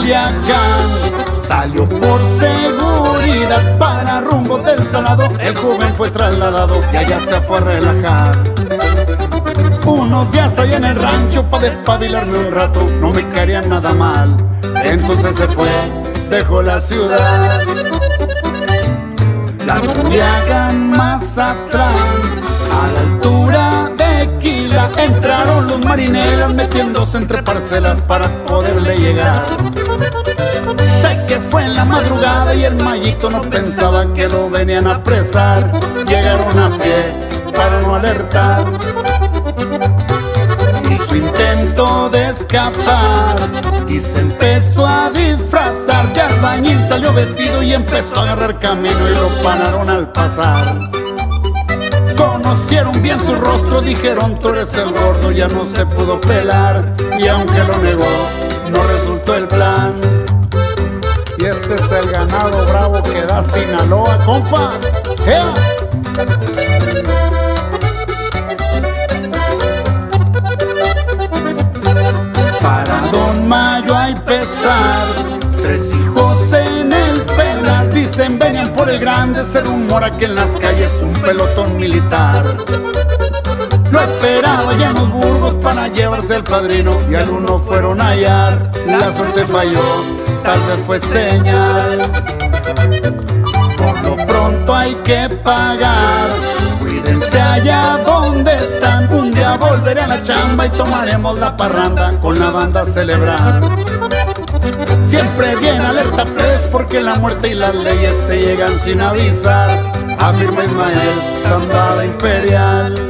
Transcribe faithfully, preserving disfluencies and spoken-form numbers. Culiacán. Salió por seguridad para rumbo del Salado. El joven fue trasladado y allá se fue a relajar. Unos días allá en el rancho para despabilarme un rato, no me caería nada mal. Entonces se fue, dejó la ciudad. La Culiacán más atrás, a la altura de Quila, entraron los marineros metiéndose entre parcelas para poderle llegar. Sé que fue en la madrugada y el mallito no pensaba que lo venían a apresar. Llegaron a pie para no alertar. Su intento de escapar y se empezó a disfrazar de albañil, salió vestido y empezó a agarrar camino y lo pararon al pasar. Conocieron bien su rostro, dijeron tú eres el gordo, ya no se pudo pelar. Y aunque lo negó, no resultó el plan. Y este es el ganado bravo que da Sinaloa, compa. ¡Ea! Para Don Mayo hay pesar, tres hijos en el penal, dicen venían por el grande, se rumora que en las calles un pelotón militar lo esperaba ya en los burgos para llevarse al padrino y al uno fueron a hallar. La suerte falló, tal vez fue señal. Por lo pronto hay que pagar, cuídense allá donde están. Un día volveré a la chamba y tomaremos la parranda con la banda a celebrar. Siempre bien alerta pues, porque la muerte y las leyes se llegan sin avisar. Afirma Ismael Zambada Imperial.